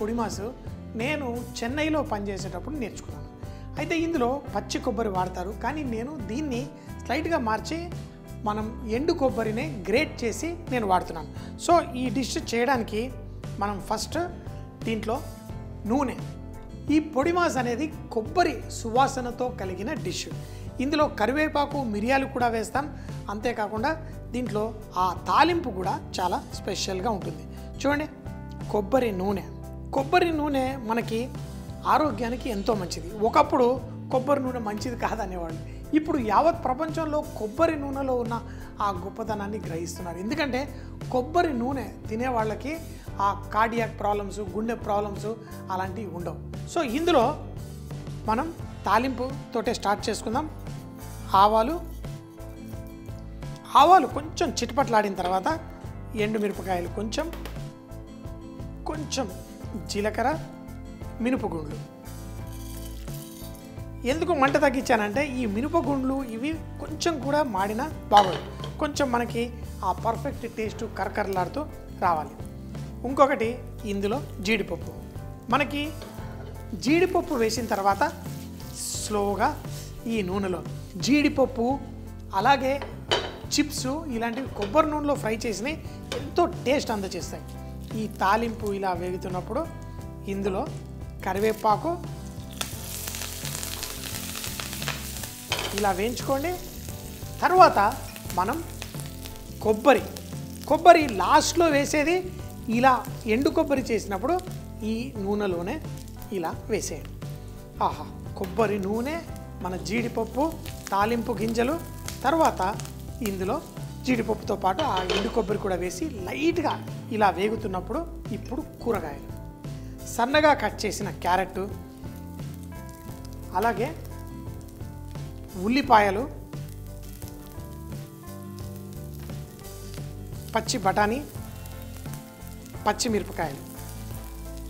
పొడిమాస్ నేను చెన్నైలో పని చేసేటప్పుడు నేర్చుకున్నాను. అయితే ఇందులో పచ్చి కొబ్బరి వాడతారు, కానీ నేను దీన్ని స్లైట్‌గా మార్చి మనం ఎండు కొబ్బరినే గ్రేట్ చేసి నేను వాడుతున్నాను. సో ఈ డిష్ చేయడానికి మనం ఫస్ట్ దీంట్లో నూనె, ఈ పొడిమాస్ అనేది కొబ్బరి సువాసనతో కలిగిన డిష్. ఇందులో కరివేపాకు మిరియాలు కూడా వేస్తాం. అంతేకాకుండా దీంట్లో ఆ తాలింపు కూడా చాలా స్పెషల్గా ఉంటుంది. చూడండి, కొబ్బరి నూనె. కొబ్బరి నూనె మనకి ఆరోగ్యానికి ఎంతో మంచిది. ఒకప్పుడు కొబ్బరి నూనె మంచిది కాదనేవాళ్ళు. ఇప్పుడు యావత్ ప్రపంచంలో కొబ్బరి నూనెలో ఉన్న ఆ గొప్పతనాన్ని గ్రహిస్తున్నారు. ఎందుకంటే కొబ్బరి నూనె తినే వాళ్ళకి ఆ కార్డియాక్ ప్రాబ్లమ్స్, గుండె ప్రాబ్లమ్స్ అలాంటివి ఉండవు. సో ఇందులో మనం తాలింపుతోటే స్టార్ట్ చేసుకుందాం. ఆవాలు కొంచెం చిటపట్లాడిన తర్వాత ఎండుమిరపకాయలు, కొంచెం కొంచెం జీలకర్ర, మినపగుండ్లు. ఎందుకు మంట తగ్గించానంటే ఈ మినపగుండ్లు ఇవి కొంచెం కూడా మాడినా బాగోదు. కొంచెం మనకి ఆ పర్ఫెక్ట్ టేస్ట్ కరకరలాడుతూ రావాలి. ఇంకొకటి ఇందులో జీడిపప్పు. మనకి జీడిపప్పు వేసిన తర్వాత స్లోగా ఈ నూనెలో జీడిపప్పు అలాగే చిప్స్ ఇలాంటివి కొబ్బరి నూనెలో ఫ్రై చేసినవి ఎంతో టేస్ట్ అందజేస్తాయి. ఈ తాలింపు ఇలా వేగుతున్నప్పుడు ఇందులో కరివేపాకు ఇలా వేయించుకోండి. తర్వాత మనం కొబ్బరి లాస్ట్లో వేసేది. ఇలా ఎండు కొబ్బరి చేసినప్పుడు ఈ నూనెలోనే ఇలా వేసేయండి. ఆహా, కొబ్బరి నూనె, మన జీడిపప్పు, తాలింపు గింజలు, తర్వాత ఇందులో జీడిపప్పుతో పాటు ఆ ఎండు కొబ్బరి కూడా వేసి లైట్గా ఇలా వేగుతున్నప్పుడు ఇప్పుడు కూరగాయలు. సన్నగా కట్ చేసిన క్యారెట్, అలాగే ఉల్లిపాయలు, పచ్చి బఠానీ, పచ్చిమిరపకాయలు.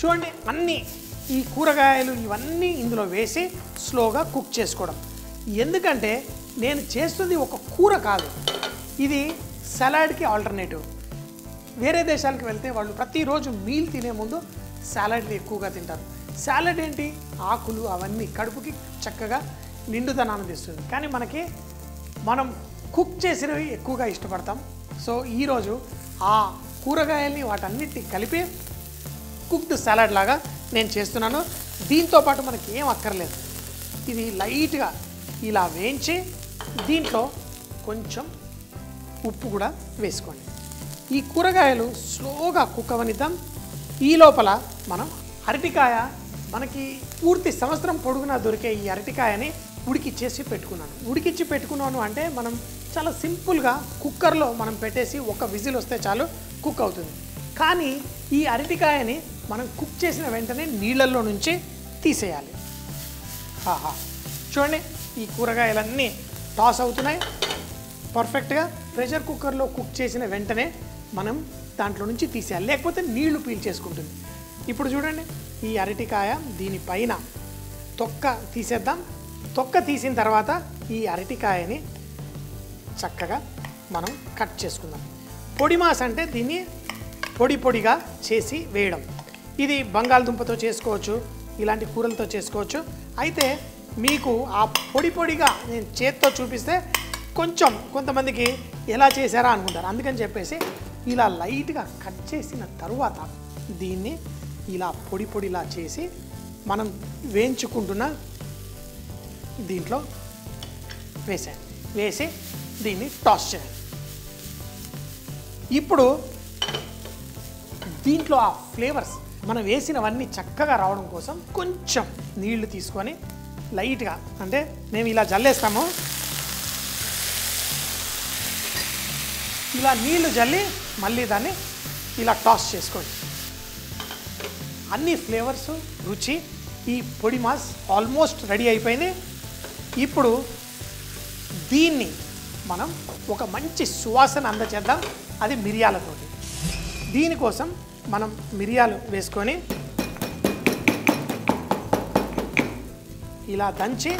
చూడండి, అన్నీ ఈ కూరగాయలు ఇవన్నీ ఇందులో వేసి స్లోగా కుక్ చేసుకోవడం. ఎందుకంటే నేను చేస్తుంది ఒక కూర కాదు, ఇది సలాడ్కి ఆల్టర్నేటివ్. వేరే దేశాలకు వెళ్తే వాళ్ళు ప్రతిరోజు మీల్ తినే ముందు సలాడ్ని ఎక్కువగా తింటారు. సలాడ్ ఏంటి, ఆకులు అవన్నీ కడుపుకి చక్కగా నిండుతనాన్ని ఇస్తుంది. కానీ మనకి మనం కుక్ చేసినవి ఎక్కువగా ఇష్టపడతాం. సో ఈరోజు ఆ కూరగాయల్ని వాటన్నిటి కలిపి కుక్డ్ సలాడ్ లాగా నేను చేస్తున్నాను. దీంతోపాటు మనకి ఏం అక్కర్లేదు. ఇది లైట్గా ఇలా వేయించి దీంట్లో కొంచెం ఉప్పు కూడా వేసుకోండి. ఈ కూరగాయలు స్లోగా కుక్ అవనిద్దాం. ఈ లోపల మనం అరటికాయ, మనకి పూర్తి సంవత్సరం పొడుగునా దొరికే ఈ అరటికాయని ఉడికించి పెట్టుకున్నాను అంటే మనం చాలా సింపుల్గా కుక్కర్లో మనం పెట్టేసి ఒక విజిల్ వస్తే చాలు కుక్ అవుతుంది. కానీ ఈ అరటికాయని మనం కుక్ చేసిన వెంటనే నీళ్ళల్లో నుంచి తీసేయాలి. ఆహా, చూడండి, ఈ కూరగాయలన్నీ టాస్ అవుతున్నాయి పర్ఫెక్ట్గా. ప్రెషర్ కుక్కర్లో కుక్ చేసిన వెంటనే మనం దాంట్లో నుంచి తీసేయాలి, లేకపోతే నీళ్లు పీల్చేసుకుంటుంది. ఇప్పుడు చూడండి, ఈ అరటికాయ దీనిపైన తొక్క తీసేద్దాం. తొక్క తీసిన తర్వాత ఈ అరటికాయని చక్కగా మనం కట్ చేసుకుందాం. పొడిమాస్ అంటే దీన్ని పొడి పొడిగా చేసి వేయడం. ఇది బంగాళదుంపతో చేసుకోవచ్చు, ఇలాంటి కూరలతో చేసుకోవచ్చు. అయితే మీకు ఆ పొడి పొడిగా నేను చేత్తో చూపిస్తే కొంచెం కొంతమందికి ఎలా చేశారా అనుకుంటారు. అందుకని చెప్పేసి ఇలా లైట్గా కట్ చేసిన తర్వాత దీన్ని ఇలా పొడి పొడిలా చేసి మనం వేయించుకుంటున్న దీంట్లో వేసి దీన్ని టాస్ చేయాలి. ఇప్పుడు దీంట్లో ఆ ఫ్లేవర్స్ మనం వేసినవన్నీ చక్కగా రావడం కోసం కొంచెం నీళ్లు తీసుకొని లైట్గా, అంటే మేము ఇలా జల్లేస్తాము, ఇలా నీళ్లు జల్లి మళ్ళీ దాన్ని ఇలా టాస్ చేసుకోండి. అన్ని ఫ్లేవర్స్, రుచి. ఈ పొడిమాస్ ఆల్మోస్ట్ రెడీ అయిపోయింది. ఇప్పుడు దీన్ని మనం ఒక మంచి సువాసన అందచేద్దాం, అది మిరియాలతోటి. దీనికోసం మనం మిరియాలు వేసుకొని ఇలా దంచి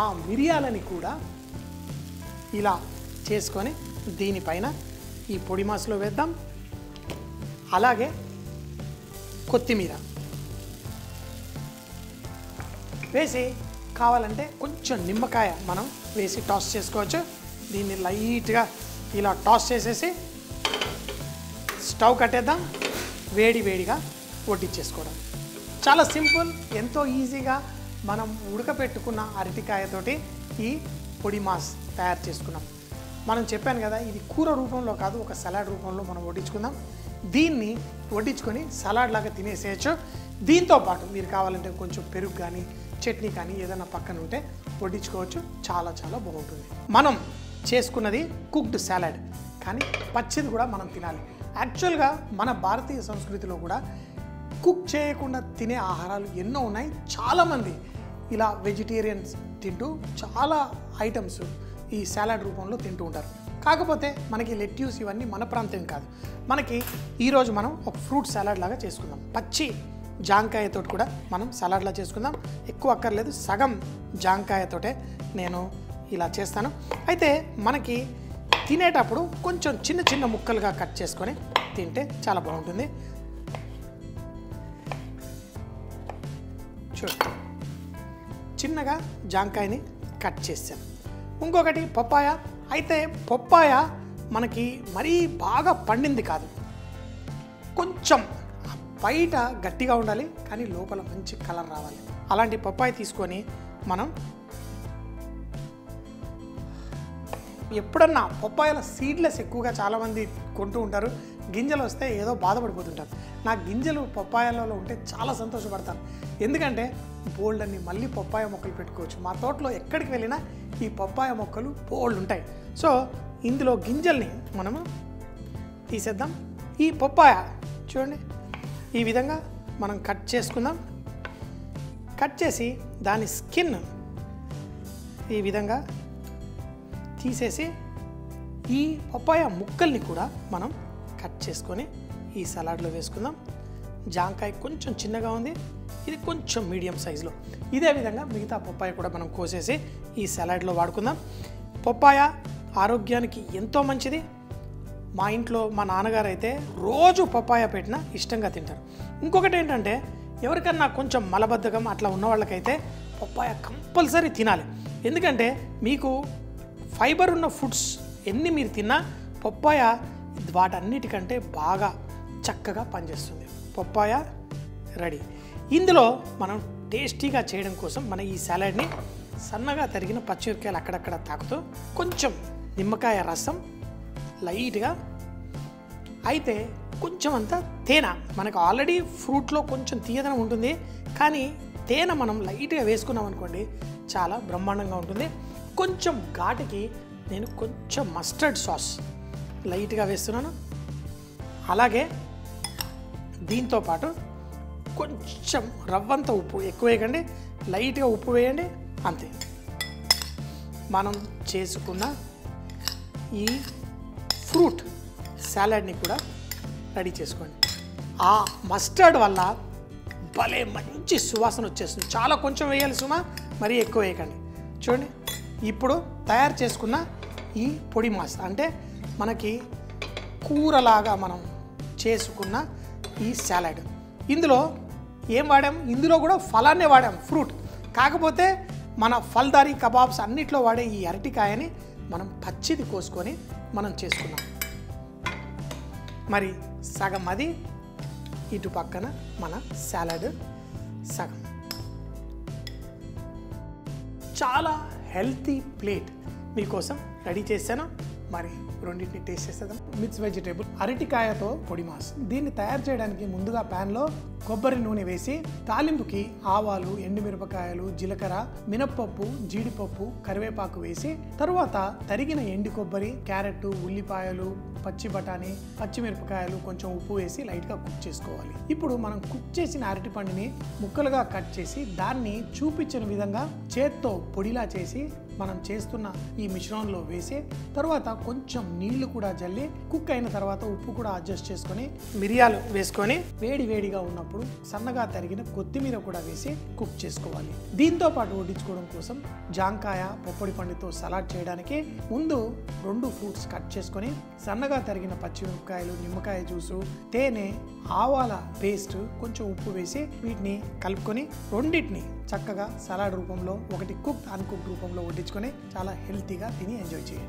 ఆ మిరియాలని కూడా ఇలా చేసుకొని దీనిపైన ఈ పొడిమాసులో వేద్దాం. అలాగే కొత్తిమీర, వేసి కావాలంటే కొంచెం నిమ్మకాయ మనం వేసి టాస్ చేసుకోవచ్చు. దీన్ని లైట్గా ఇలా టాస్ చేసేసి స్టవ్ కట్టేద్దాం, వేడి వేడిగా వడ్డించేసుకోవడం. చాలా సింపుల్, ఎంతో ఈజీగా మనం ఉడకబెట్టుకున్న అరటికాయతోటి ఈ పొడిమాస్ తయారు చేసుకున్నాం. మనం చెప్పాను కదా ఇది కూర రూపంలో కాదు, ఒక సలాడ్ రూపంలో మనం వడ్డించుకుందాం. దీన్ని వడ్డించుకొని సలాడ్ లాగా తినేసేయచ్చు. దీంతోపాటు మీరు కావాలంటే కొంచెం పెరుగు కానీ చట్నీ కానీ ఏదైనా పక్కన ఉంటే వడ్డించుకోవచ్చు. చాలా చాలా బాగుంటుంది. మనం చేసుకున్నది కుక్డ్ సలాడ్, కానీ పచ్చిది కూడా మనం తినాలి. యాక్చువల్గా మన భారతీయ సంస్కృతిలో కూడా కుక్ చేయకుండా తినే ఆహారాలు ఎన్నో ఉన్నాయి. చాలామంది ఇలా వెజిటేరియన్స్ తింటూ చాలా ఐటమ్స్ ఈ సలాడ్ రూపంలో తింటూ ఉంటారు. కాకపోతే మనకి లెట్యూస్ ఇవన్నీ మన ప్రాంతం కాదు. మనకి ఈరోజు మనం ఒక ఫ్రూట్ సలాడ్ లాగా చేసుకుందాం. పచ్చి జాంకాయతో కూడా మనం సలాడ్లా చేసుకుందాం. ఎక్కువ అక్కర్లేదు, సగం జాంకాయతోటే నేను ఇలా చేస్తాను. అయితే మనకి తినేటప్పుడు కొంచెం చిన్న చిన్న ముక్కలుగా కట్ చేసుకొని తింటే చాలా బాగుంటుంది. చూడండి, చిన్నగా జాంకాయని కట్ చేసాను. ఇంకొకటి పప్పాయ. అయితే పప్పాయ మనకి మరీ బాగా పండింది కాదు, కొంచెం బయట గట్టిగా ఉండాలి కానీ లోపల మంచి కలర్ రావాలి. అలాంటి పప్పాయ తీసుకొని మనం ఎప్పుడన్నా పప్పాయల సీడ్లెస్ ఎక్కువగా చాలామంది కొంటూ ఉంటారు. గింజలు వస్తే ఏదో బాధపడిపోతుంటారు. నా గింజలు పప్పాయలలో ఉంటే చాలా సంతోషపడతాను, ఎందుకంటే బోల్డ్ అన్ని మళ్ళీ పప్పాయ మొక్కలు పెట్టుకోవచ్చు. మా తోటలో ఎక్కడికి వెళ్ళినా ఈ పప్పాయ మొక్కలు బోల్డ్ ఉంటాయి. సో ఇందులో గింజల్ని మనము తీసేద్దాం. ఈ పప్పాయ చూడండి ఈ విధంగా మనం కట్ చేసుకుందాం. కట్ చేసి దాని స్కిన్ ఈ విధంగా తీసేసి ఈ పప్పాయ ముక్కల్ని కూడా మనం కట్ చేసుకొని ఈ సలాడ్లో వేసుకుందాం. జాంకాయ కొంచెం చిన్నగా ఉంది, ఇది కొంచెం మీడియం సైజులో. ఇదే విధంగా మిగతా పప్పాయ కూడా మనం కోసేసి ఈ సలాడ్లో వాడుకుందాం. పప్పాయ ఆరోగ్యానికి ఎంతో మంచిది. మా ఇంట్లో మా నాన్నగారు అయితే రోజు పప్పాయ పెట్టినా ఇష్టంగా తింటారు. ఇంకొకటి ఏంటంటే ఎవరికన్నా కొంచెం మలబద్ధకం అట్లా ఉన్న వాళ్ళకైతే పప్పాయ కంపల్సరీ తినాలి. ఎందుకంటే మీకు ఫైబర్ ఉన్న ఫుడ్స్ ఎన్ని మీరు తిన్నా పప్పాయ వాటన్నిటికంటే బాగా చక్కగా పనిచేస్తుంది. Papaya ready. ఇందులో మనం టేస్టీగా చేయడం కోసం మన ఈ సలాడ్ని సన్నగా తరిగిన పచ్చిమిరపకాయలు అక్కడక్కడ తాకుతూ కొంచెం నిమ్మకాయ రసం లైట్గా, అయితే కొంచెం అంతా తేనె. మనకు ఆల్రెడీ ఫ్రూట్లో కొంచెం తీయదనం ఉంటుంది, కానీ తేనె మనం లైట్గా వేసుకున్నాం అనుకోండి చాలా బ్రహ్మాండంగా ఉంటుంది. కొంచెం ఘాటుకి నేను కొంచెం మస్టర్డ్ సాస్ లైట్గా వేస్తున్నాను. అలాగే దీంతోపాటు కొంచెం రవ్వంత ఉప్పు ఎక్కువ వేయకండి, లైట్గా ఉప్పు వేయండి, అంతే. మనం చేసుకున్న ఈ ఫ్రూట్ సలాడ్ని కూడా రెడీ చేసుకోండి. ఆ మస్టర్డ్ వల్ల భలే మంచి సువాసన వచ్చేస్తుంది. చాలా కొంచెం వేయాలి సుమా, మరీ ఎక్కువ వేయకండి. చూడండి ఇప్పుడు తయారు చేసుకున్న ఈ పొడిమాస్, అంటే మనకి కూరలాగా మనం చేసుకున్న ఈ సలాడ్. ఇందులో ఏం వాడాం? ఇందులో కూడా ఫలాన్నే వాడాం, ఫ్రూట్. కాకపోతే మన ఫల్దారీ కబాబ్స్ అన్నిట్లో వాడే ఈ అరటికాయని మనం పచ్చిది కోసుకొని మనం చేసుకున్నాం. మరి సగం అది ఇటు పక్కన మన సలాడ్ సగం. చాలా హెల్తీ ప్లేట్ మీకోసం రెడీ చేశాను. మరి రెండింటిని టేస్ట్ చేసేద్దాం. మిక్స్ వెజిటేబుల్ అరటికాయతో పొడిమాస్. దీన్ని తయారు చేయడానికి ముందుగా ప్యాన్లో కొబ్బరి నూనె వేసి తాలింపుకి ఆవాలు, ఎండుమిరపకాయలు, జీలకర్ర, మినప్పప్పు, జీడిపప్పు, కరివేపాకు వేసి తరువాత తరిగిన ఎండు కొబ్బరి, క్యారెట్, ఉల్లిపాయలు, పచ్చి బఠానీ, పచ్చిమిరపకాయలు, కొంచెం ఉప్పు వేసి లైట్గా కుక్ చేసుకోవాలి. ఇప్పుడు మనం కుక్ చేసిన అరటి పండుని ముక్కలుగా కట్ చేసి దాన్ని చూపించిన విధంగా చేత్తో పొడిలా చేసి మనం చేస్తున్న ఈ మిశ్రమంలో వేసి తర్వాత కొంచెం నీళ్లు కూడా జల్లి కుక్ అయిన తర్వాత ఉప్పు కూడా అడ్జస్ట్ చేసుకొని మిరియాలు వేసుకొని వేడి వేడిగా ఉన్నప్పుడు సన్నగా తరిగిన కొత్తిమీర కూడా వేసి కుక్ చేసుకోవాలి. దీంతో పాటు వడ్డించుకోవడం కోసం జాంకాయ పొప్పడి పండుతో సలాడ్ చేయడానికి ముందు 2 ఫ్రూట్స్ కట్ చేసుకొని సన్నగా తరిగిన పచ్చిమిరపకాయలు, నిమ్మకాయ జ్యూసు, తేనె, ఆవాల పేస్ట్, కొంచెం ఉప్పు వేసి వీటిని కలుపుకొని రెండింటిని చక్కగా సలాడ్ రూపంలో ఒకటి కుక్డ్ అన్‌కుక్డ్ రూపంలో వడ్డించుకొని చాలా హెల్తీగా తిని ఎంజాయ్ చేయండి।